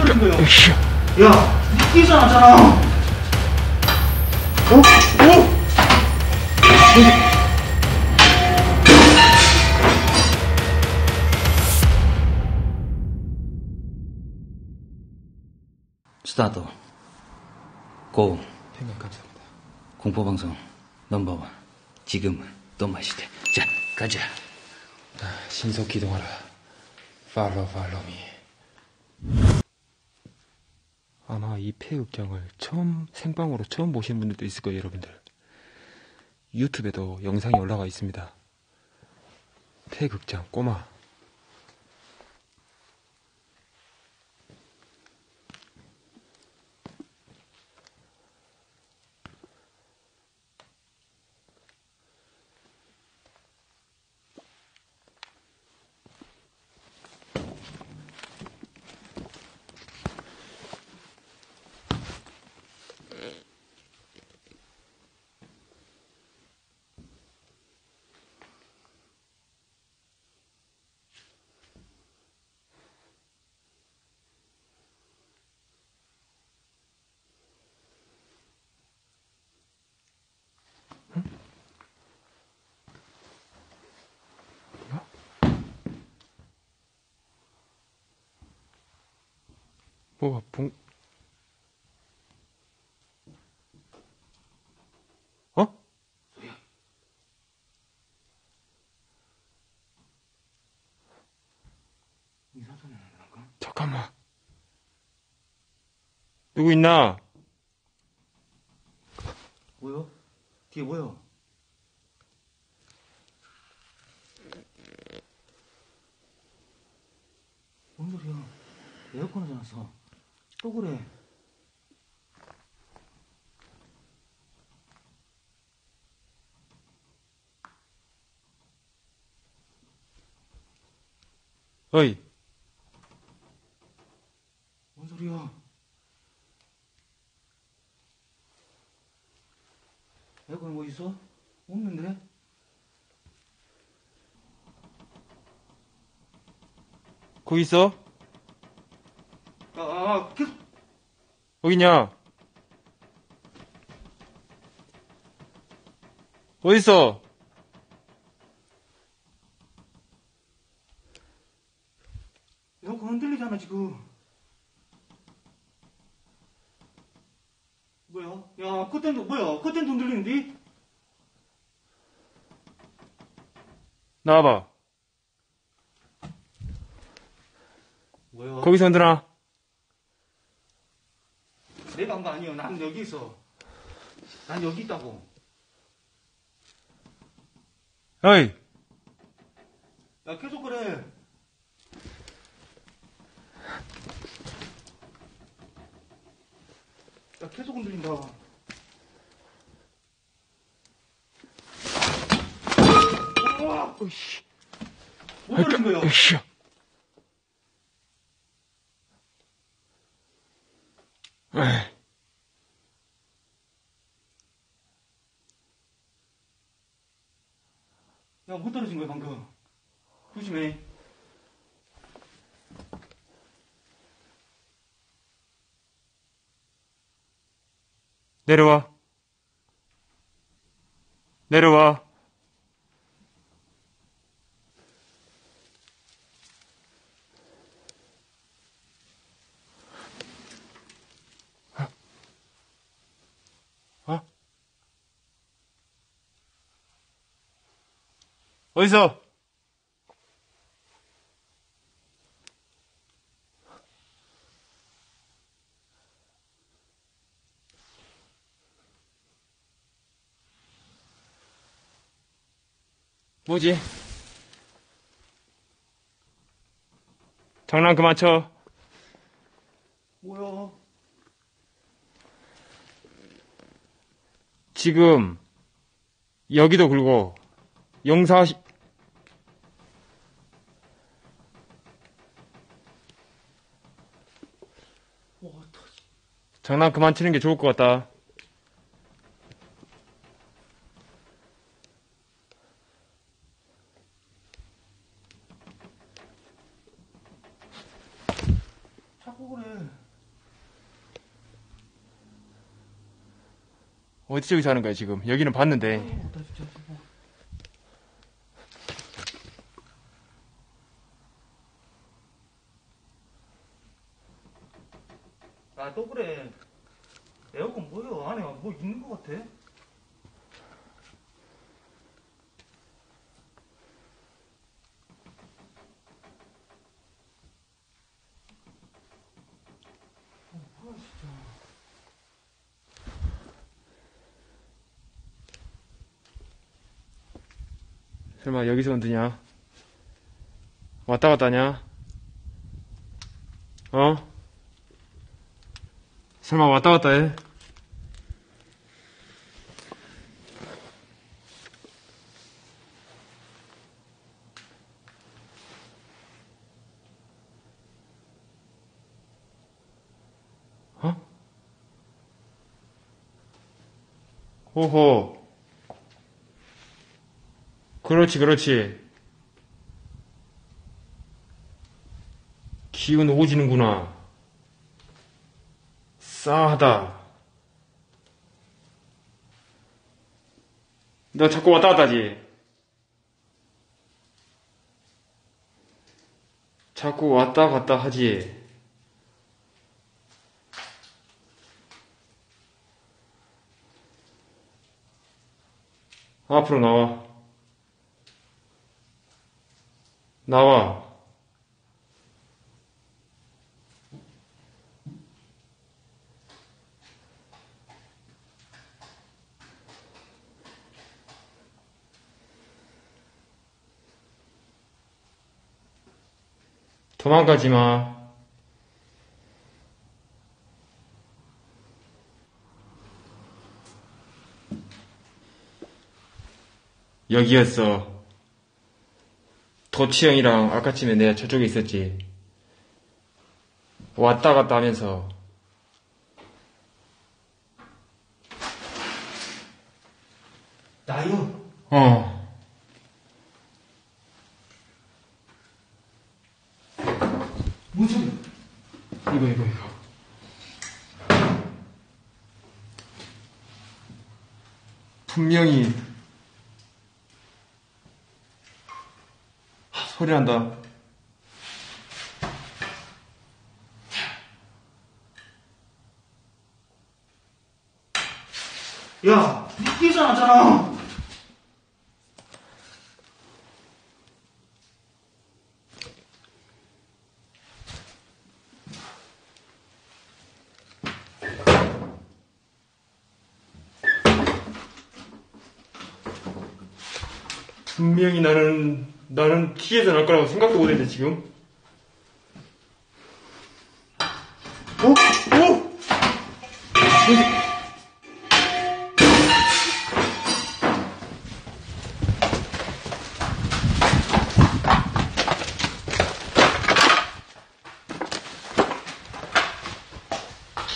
하는 거예요. 야, 뛰잖아, 잖아. 어? 어? 스타트. 고. 팬님 감사합니다. 공포방송 넘버원. 지금은 또마시대. 자, 가자. 신속 기동하라. 팔로우 팔로우 미. 아마 이 폐극장을 생방으로 처음 보신 분들도 있을 거예요, 여러분들. 유튜브에도 영상이 올라가 있습니다. 폐극장 꼬마. 뭐가 어? 잠깐만. 누구 있나? 뭐요? 뒤에 뭐요? 뭔 소리야? 에어컨을 잡았어. 또 그래. 어이. 뭔 소리야? 에어컨 뭐 있어? 없는데? 거기 있어? 어디냐? 어디 있어? 에어컨 흔들리잖아 지금. 뭐야? 야, 커튼도 뭐야? 커튼도 흔들리는데? 나와봐. 뭐야? 거기서 흔들어. 내가 한 거 아니에요. 난 여기 있어. 난 여기 있다고. 어이. 야, 계속 그래. 야, 계속 흔들린다. 우와! 어이씨. 뭐 하는 거야? 어이씨. 야, 뭐 떨어진 거야, 방금? 조심해. 내려와. 내려와. 어디서? 뭐지? 장난 그만 쳐. 뭐야? 지금 여기도 굴고 장난 그만 치는 게 좋을 것 같다. 자꾸 그래. 어디 저기 사는 거야 지금? 여기는 봤는데. 아, 또 그래. 에어컨 뭐야? 안에 뭐 있는 것 같아? 설마 여기서 흔드냐? 왔다 갔다 하냐? 어? 설마 왔다 갔다 해? 어? 호호. 그렇지, 그렇지. 기운 오지는구나. 싸하다. 너 자꾸 왔다 갔다 하지? 자꾸 왔다 갔다 하지? 앞으로 나와. 나와. 도망가지 마. 여기였어. 도치 형이랑 아까쯤에 내가 저쪽에 있었지. 왔다 갔다 하면서. 나요? 어. 무슨 소리야? 이거. 분명히. 소리 난다. 야, 니끼지 않았잖아. 분명히 나는 티에서 날 거라고 생각도 못 했는데, 지금. 오! 오!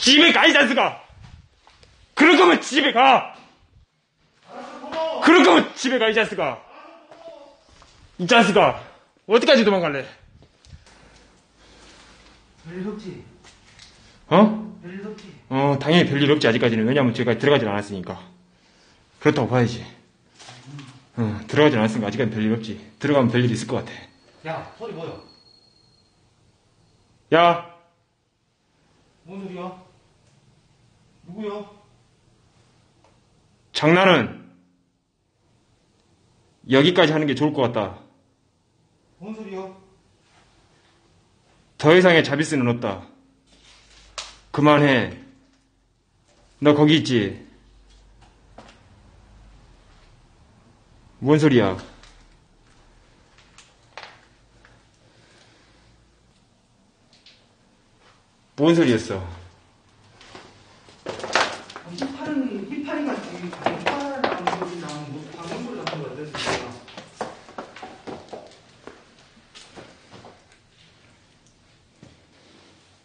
집에 가, 이 자식아! 그럴 거면 집에 가! 그럴 거면 집에 가, 이 자식아! 이 자식아, 어디까지 도망갈래? 별일 없지? 어? 별일 없지? 어, 당연히 별일 없지, 아직까지는. 왜냐면 저기까지 들어가진 않았으니까. 그렇다고 봐야지. 어, 들어가진 않았으니까 아직까지 별일 없지. 들어가면 별일 있을 것 같아. 야, 소리 뭐야? 야! 뭔 소리야? 누구야? 장난은 여기까지 하는 게 좋을 것 같다. 뭔 소리야? 더 이상의 자비스는 없다. 그만해. 너 거기 있지? 뭔 소리야? 뭔 소리였어?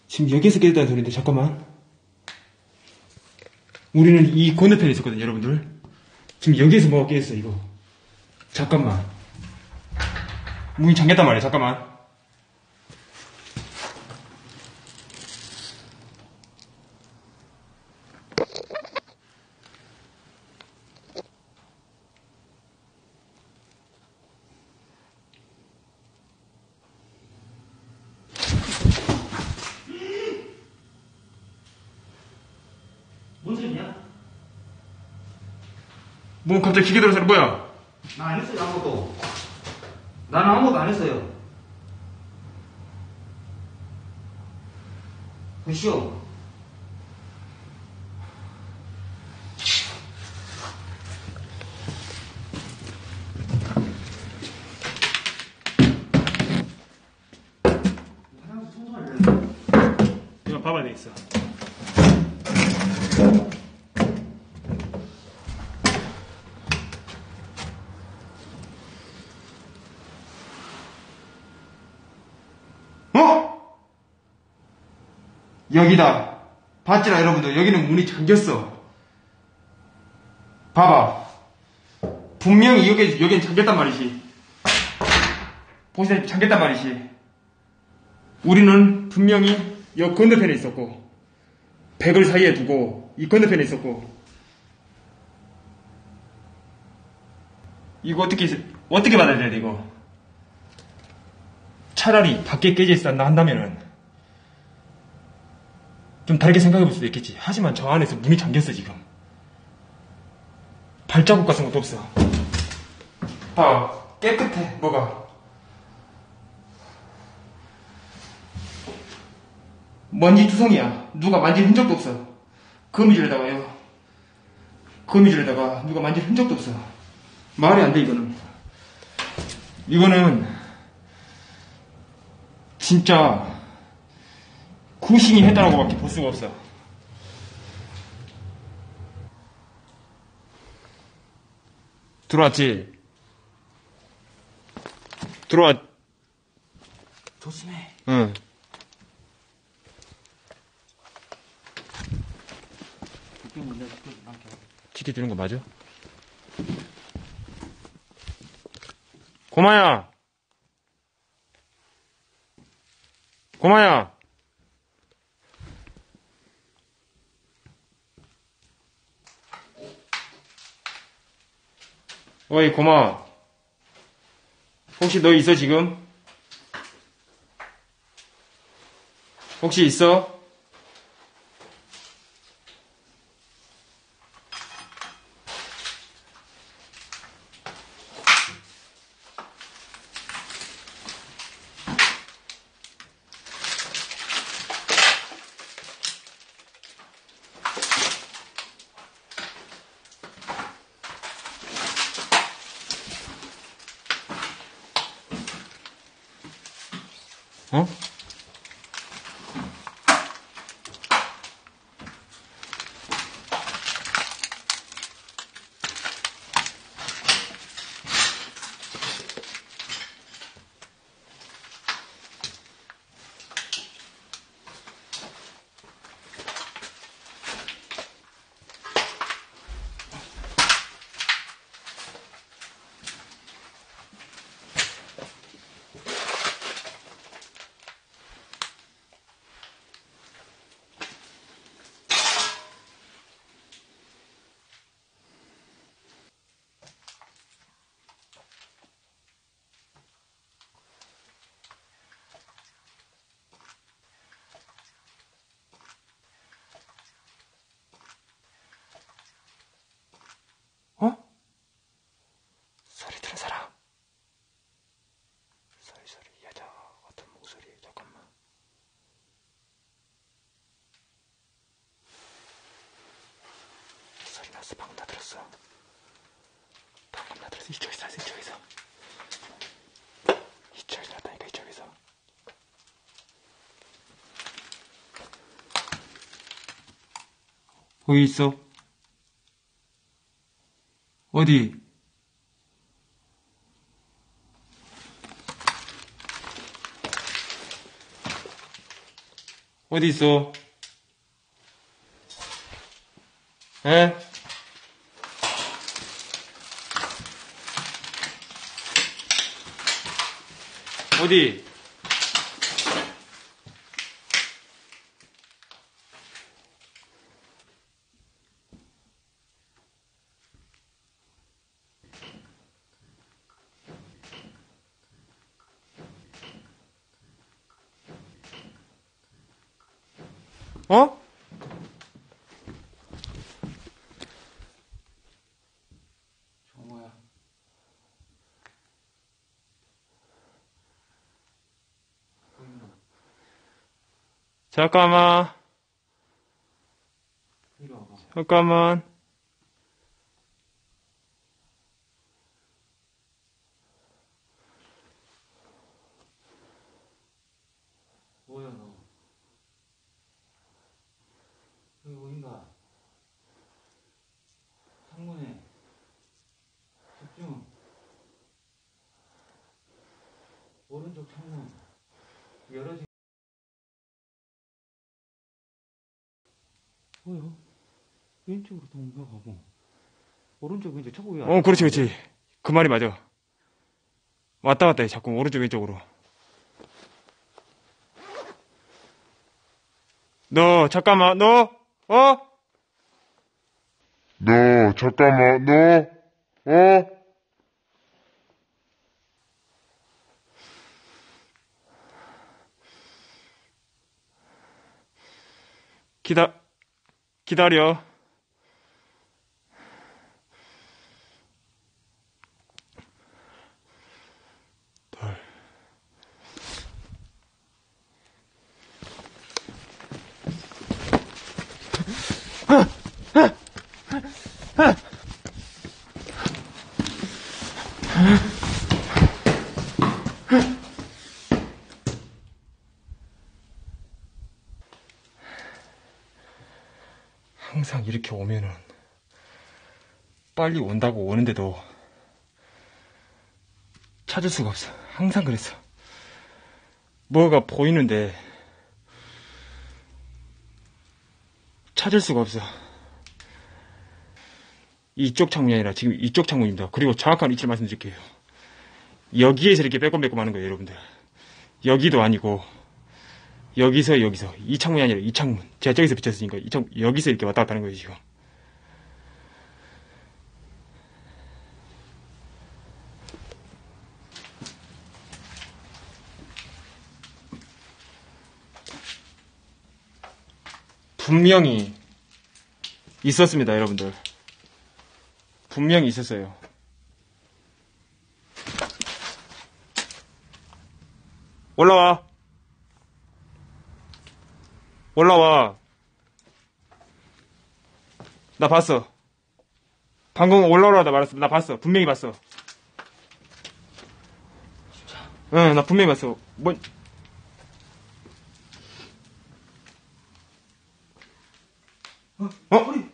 지금 여기에서 깨졌다는 소리인데, 잠깐만. 우리는 이 건너편에 있었거든, 여러분들. 지금 여기에서 뭐가 깨졌어, 이거. 잠깐만. 문이 잠겼단 말이야, 잠깐만. 뭐 갑자기 기계 들어서 뭐야? 나 안 했어요 아무것도. 나는 아무것도 안 했어요. 보시오. 봐봐야 되겠어. 어? 여기다. 봤지라 여러분들. 여기는 문이 잠겼어. 봐봐. 분명히 여긴 잠겼단 말이지. 보시다시피 잠겼단 말이지. 우리는 분명히 여 건너편에 있었고, 백을 사이에 두고, 이 건너편에 있었고, 이거 어떻게 받아야 돼, 이거? 차라리 밖에 깨져 있었나 한다면은, 좀 다르게 생각해 볼 수도 있겠지. 하지만 저 안에서 문이 잠겼어, 지금. 발자국 같은 것도 없어. 봐봐, 깨끗해, 뭐가. 먼지 투성이야. 누가 만진 흔적도 없어. 거미줄에다가요. 거미줄에다가 누가 만진 흔적도 없어. 말이 안 돼, 이거는. 이거는 진짜 구신이 했다라고 밖에 볼 수가 없어. 들어왔지? 조심해. 응. 지켜주는 거 맞아? 고마야! 고마야! 어이 고마, 혹시 너 있어 지금? 혹시 있어? 어? 방금 다 들었어. 이쪽에서 왔어, 이쪽에서. 이쪽에서 왔다니까, 이쪽에서. 거기 있어? 어디? 어디 있어? 에? 어디? 어? 잠깐만. 뭐야 너? 여기 어딘가? 창문에 집중. 오른쪽 창문 열어지. 뭐야? 왼쪽으로 더 옮겨가고 오른쪽 왼쪽 차고 위에. 그렇지. 그 말이 맞아. 왔다 갔다 해. 자꾸 오른쪽 왼쪽으로. 너 잠깐만. 기다려. 항상 이렇게 오면은 빨리 온다고 오는데도 찾을 수가 없어. 항상 그랬어. 뭐가 보이는데 찾을 수가 없어. 이쪽 창문이 아니라 지금 이쪽 창문입니다. 그리고 정확한 위치를 말씀드릴게요. 여기에서 이렇게 빼꼼빼꼼 하는 거예요, 여러분들. 여기도 아니고 여기서 이 창문이 아니라 이 창문. 제가 저기서 비쳤으니까 이 창문 여기서 이렇게 왔다 갔다 하는 거예요, 지금. 분명히 있었습니다, 여러분들. 분명히 있었어요. 올라와. 나 봤어. 방금 올라오라다 말았어. 나 봤어. 분명히 봤어. 진짜? 응, 나 분명히 봤어. 뭔? 허리.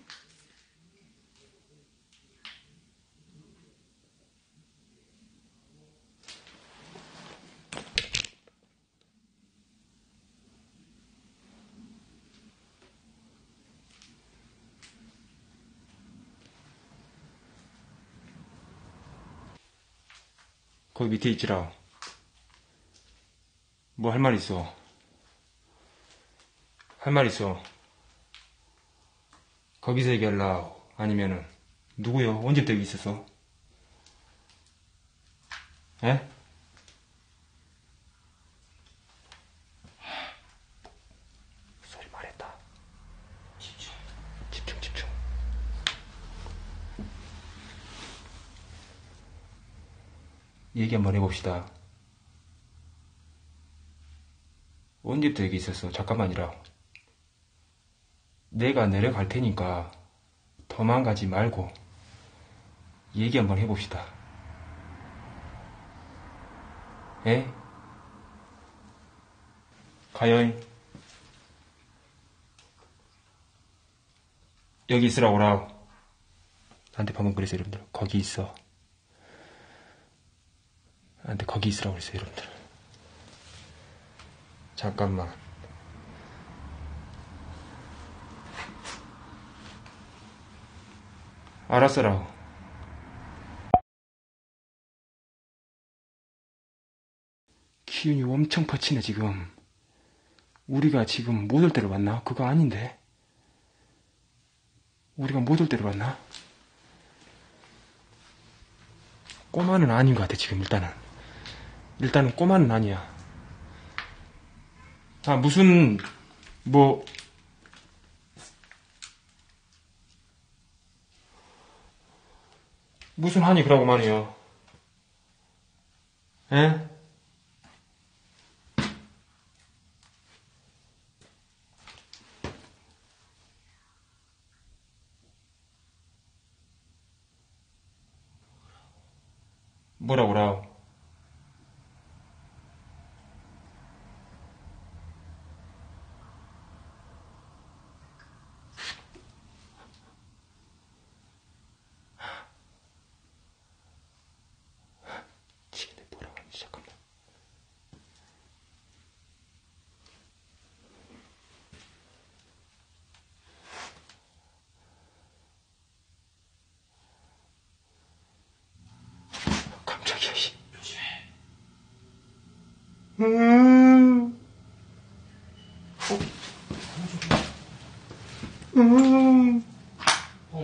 거기 밑에 있지라. 뭐 할 말 있어. 할 말 있어. 거기서 얘기할라. 아니면은 누구요? 언제부터 여기 있었어? 에? 소리 말했다. 집중. 얘기 한번 해봅시다. 언제부터 여기 있었어? 잠깐만이라. 내가 내려갈 테니까 도망가지 말고 얘기 한번 해봅시다. 에? 가연 여기 있으라 오라. 나한테 방금 그랬어요, 여러분들. 거기 있어. 나한테 거기 있으라고 그랬어요, 여러분들. 잠깐만. 알았어라. 기운이 엄청 퍼치네, 지금. 우리가 지금 못 올 때를 왔나? 그거 아닌데? 우리가 못 올 때를 왔나? 꼬마는 아닌 것 같아, 지금 일단은. 일단은 꼬마는 아니야. 아, 무슨, 뭐, 무슨 한이 그러고 말이요. 에? 뭐라고 라오?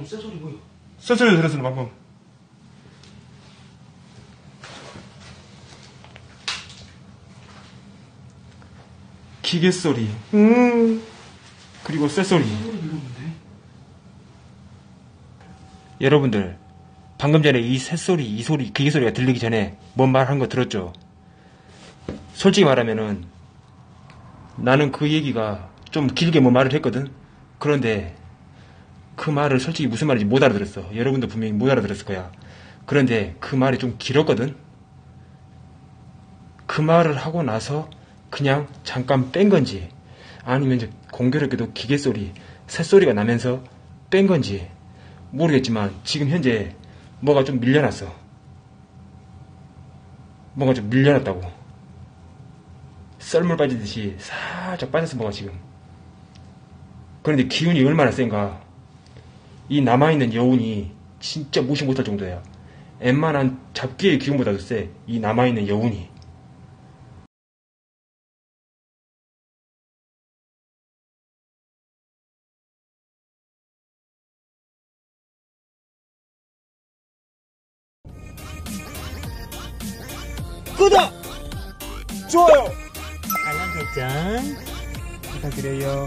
새 소리 뭐야? 새 소리 들었어 방금. 기계 소리. 그리고 새 소리. 여러분들 방금 전에 이 새 소리, 이 소리, 기계 소리가 들리기 전에 뭔 말 한 거 들었죠? 솔직히 말하면은 나는 그 얘기가 좀 길게 뭐 말을 했거든. 그런데 그 말을 솔직히 무슨 말인지 못 알아들었어. 여러분도 분명히 못 알아들었을 거야. 그런데 그 말이 좀 길었거든. 그 말을 하고 나서 그냥 잠깐 뺀 건지, 아니면 이제 공교롭게도 기계소리, 새소리가 나면서 뺀 건지 모르겠지만 지금 현재 뭐가 좀 밀려났어. 뭐가 좀 밀려났다고. 썰물 빠지듯이 살짝 빠졌어 뭐가 지금. 그런데 기운이 얼마나 센가. 이 남아있는 여운이 진짜 무시 못할 정도야. 웬만한 잡기의 기운보다도 세, 이 남아있는 여운이. 구독! 좋아요! 알람 설정 부탁드려요.